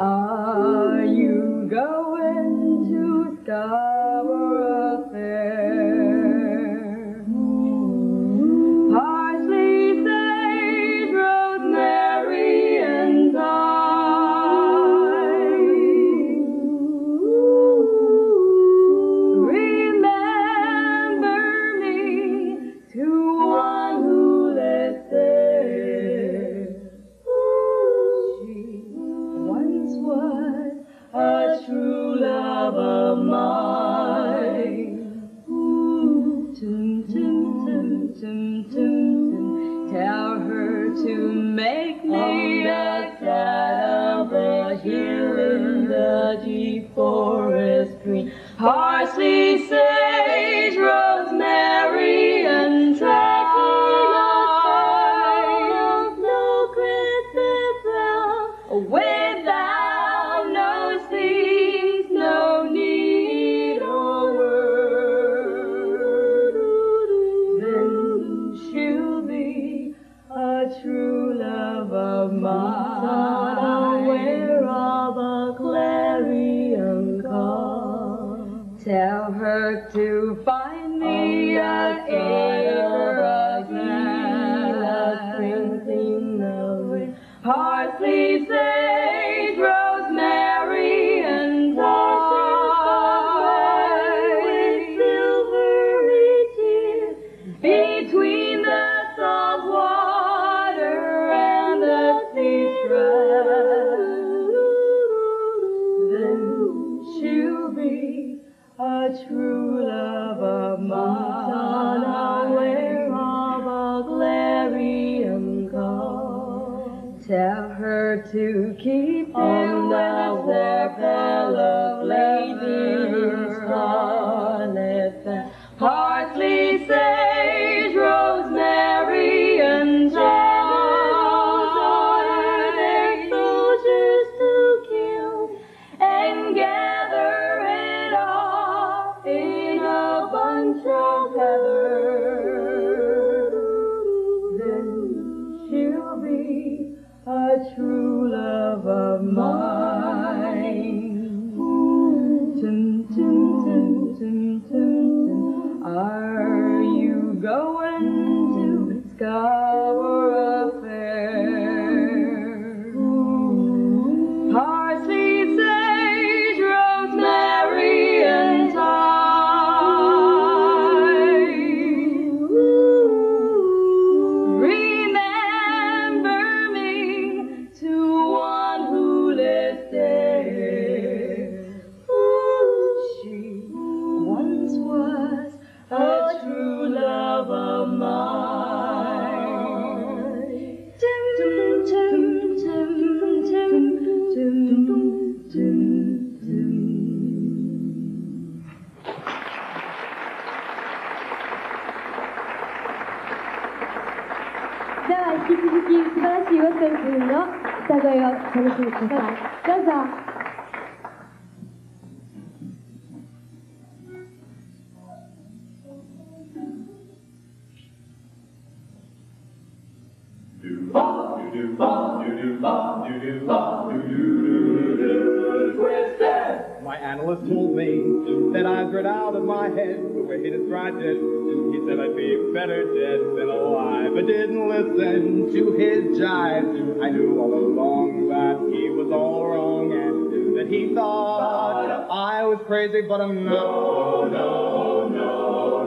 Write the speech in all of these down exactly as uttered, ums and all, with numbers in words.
Are you going to Scarborough Fair? Parsley, sage, rosemary, and thyme. Remember me to one who lives there. She once was a true love of mine. Ooh, tum, tum, tum, tum, tum, tum. Tell her to make me a side of the hill in the deep forest green. Parsley, sage, rosemary, and thyme. No criticism without no seams, no need or word. Then she'll be a true love of mine. Not aware of a clarion call. Tell her to find me a acre of a sprinkling of wind. Parsley, sage, rosemary, and thyme. With silvery tears between the salt water and the sea strand. Then she'll be a true love of mine. Unaware of a clarion call. Tell her to keep on the warpath of ladies scarlet fan. Parsley, sage, rosemary, and thyme. Their soldiers to kill and gather it all in a bunch of heather. Then she'll be a true love of mine. Tum, tum, tum, tum, tum, tum. Are you going to Scarborough Fair? Parsley, sage, rosemary, and thyme. Remember me to one who lives there. She once was a true love of mine. Tum, tum, tum, tum, tum, tum, tum.では引き続き素晴らしい和泉君の歌声をお楽しみください。どうぞ。Do ba do do ba do do ba do do do do twist it. My analyst told me that I'd get out of my head, but when he described it, he said I'd be better dead than alive. I didn't listen to his jive. I knew all along that he was all wrong and that he thought I was crazy, but I'm not. No, no, no,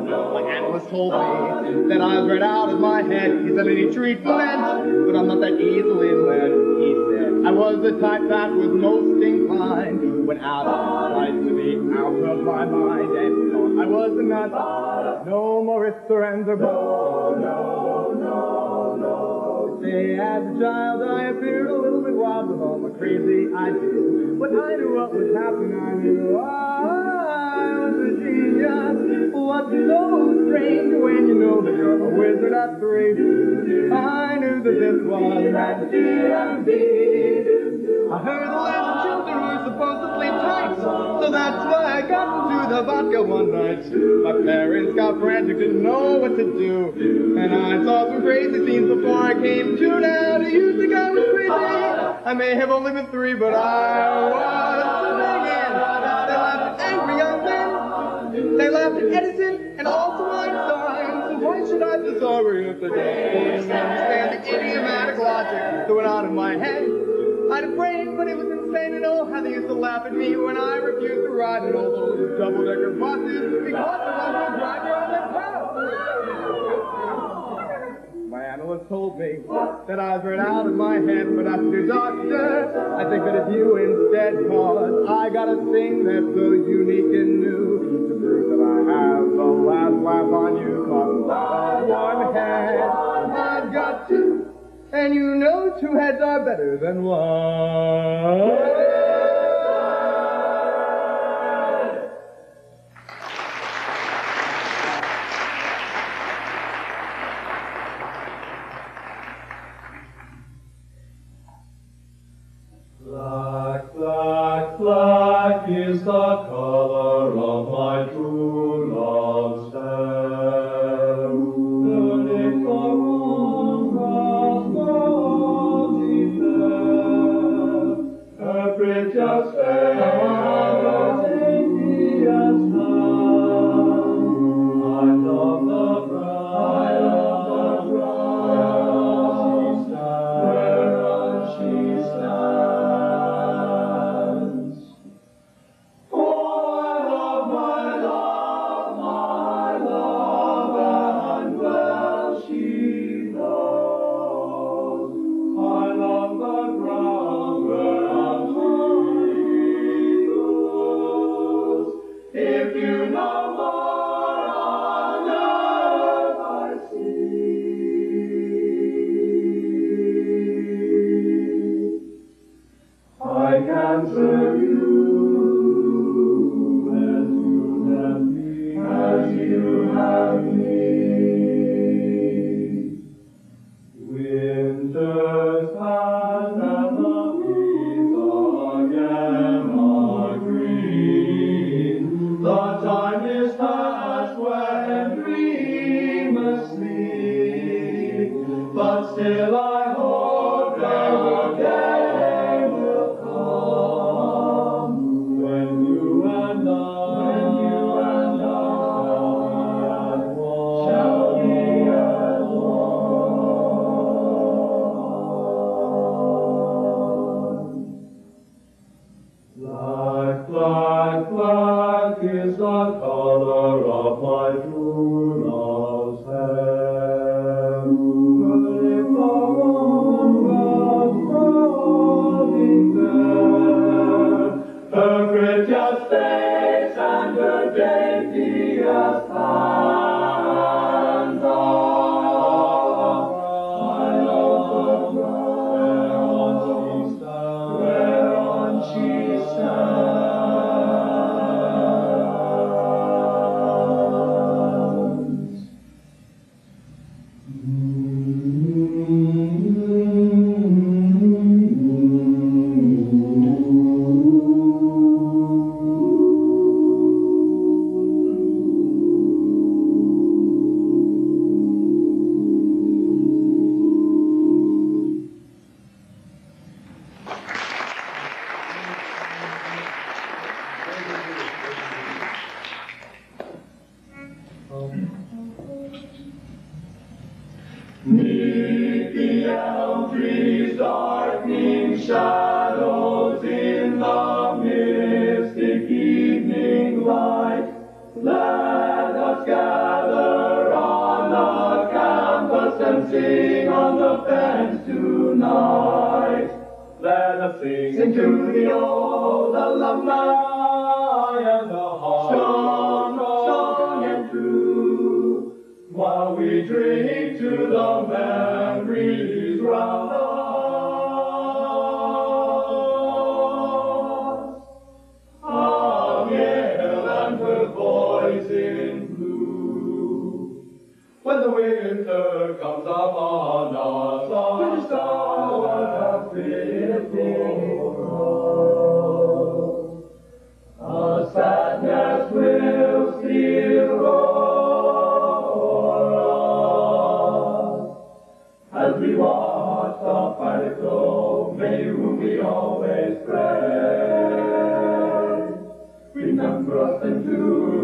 no. My analyst told me that I was right out of my head. He said I need treatment, but I'm not that easily led. He said I was the type that was most inclined when out of sight to be out of my mind, and thought I was a nut. No more if surrender. No, no, no, no. Say, as a child, I appeared a little bit wild with all my crazy ideas. But I knew what would happen. I knew I was a genius. What's so strange when you know that you're a wizard at three? I knew that this was at D and D. I heard the laugh of children who were supposed to play tight. So that's why I got into the vodka one night. My parents got frantic, didn't know what to do. And I saw some crazy scenes before I came to. Now, do you think I was crazy? I may have only been three, but I was singing. They laughed at angry young men. They laughed at Edison and also Einstein. So why should I be sorry if they don't understand the idiomatic logic that went out of my head? I'd have prayed, but it was insane to know how they used to laugh at me when I refused to ride in all those double-decker buses because I was a driver on their path. My analyst told me that I was right out of my head, but after doctor, I think that it's you instead, cause I gotta sing that's so unique and new to prove that I have the last laugh on you, cause on one hand, I've got two. And you know two heads are better than one. Black, black, black is the color of my true love's hair. Turning for Every just fair, dainty as now. I love the brown, I love the brown, whereon she stands. Oh, I love my love, my love, and well she knows. I love the ground where If you know more on earth I see, I can serve you as you have me, as you have me. Winter's past and the leaves again are green. The time is past when dreamers sleep, but still I hope that a day will come when you and I, when you and I shall be at one. Black, black, black is the color of my true love's hair. But if the moon was rolling there, her prettiest face and her daintiest hands are I love the ground whereon she stands. Neath the elm trees, darkening shadows in the mystic evening light, let us gather on the campus and sing on the fence tonight. Let us sing, sing to the old alumni and the heart. While we drink to the memories round us, a gale and her voice in blue. When the winter comes upon us, our stars have been born. something to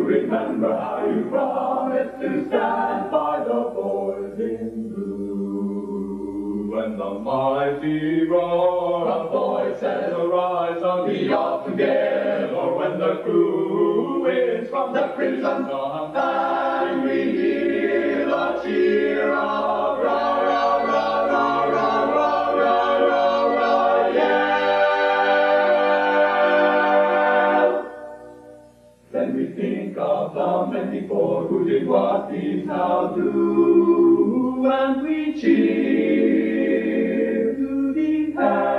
remember how you promised to stand by the boys in blue. When the mighty roar of voices arise on the off together, when the crew wins from the prison on and we hear the cheer of rah, rah, rah, rah, rah, rah, rah, rah, rah, yeah. Then we think of the many poor who did what these now do, and we cheer to the hand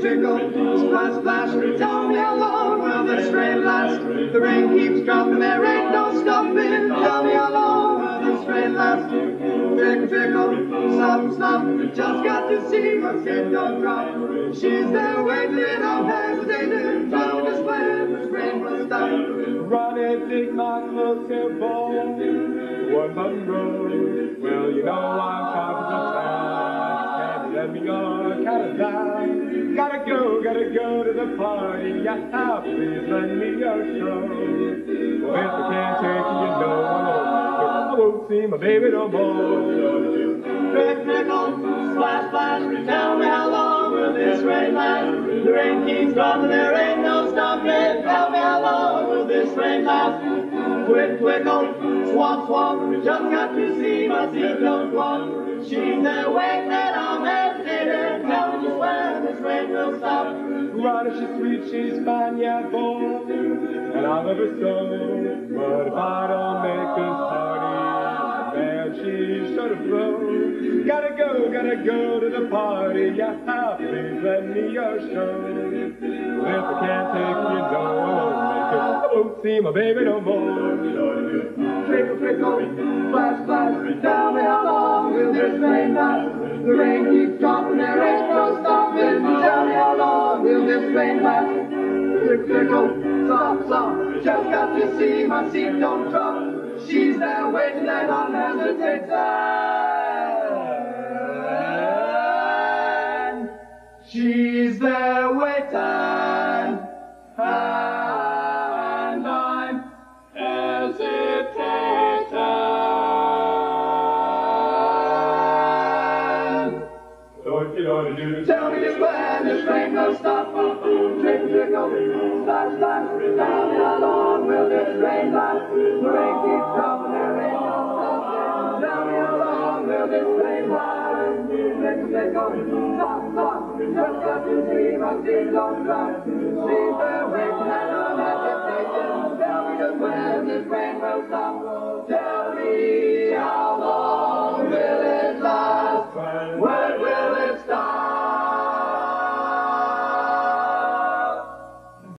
Trickle, trickle, splash, splash, don't be alone while the train lasts. The rain keeps dropping, there ain't no stopping. Don't be alone while the train lasts. Trickle, trickle, stop, stop, just got to see my skin don't drop. She's there waiting, I'm hesitating, trying to explain the rain will stop. Ronnie, dig my clothes here, boy. What fun road? Well, you know I'm confident. Let me go, gotta die, gotta go, gotta go to the party, yeah, please lend me your show. Well, if I can't take you, you know I won't see my baby no more. Trickle, trickle, splash, splash, tell me how long will this rain last? The rain keeps dropping, there ain't no stopping, tell me how long will this rain last? Quick, twickle, swamp, swamp, just got to see my seat don't walk. She's awake that I'm hesitating, telling you when this rain will stop. Ronnie, she's sweet, she's fine, yeah, boy, and I love her so. But if I don't make this party, man, she should have flown. Gotta go, gotta go to the party, yeah, please let me your show. If I can't take you, no, I won't make it. I won't see my baby no more. Trickle, trickle, splash, splash, tell me how long will this rain last? The rain keeps dropping, there ain't no stopping. Tell me how long will this rain last? Trickle, trickle, stop, stop, just got to see my seat don't drop. She's there waiting and I'm hesitating. She's there waiting and I'm hesitating. Tell me just when this rain will stop. Trickle, trickle, splash, splash. Tell me how long will this rain last? The rain keeps dropping, there ain't no stopping. Tell me how long will this rain last? Trickle, trickle, stop, stop. Just got to see my seat don't drop. She's there waiting and I'm hesitating. Tell me just when this rain will stop. Tell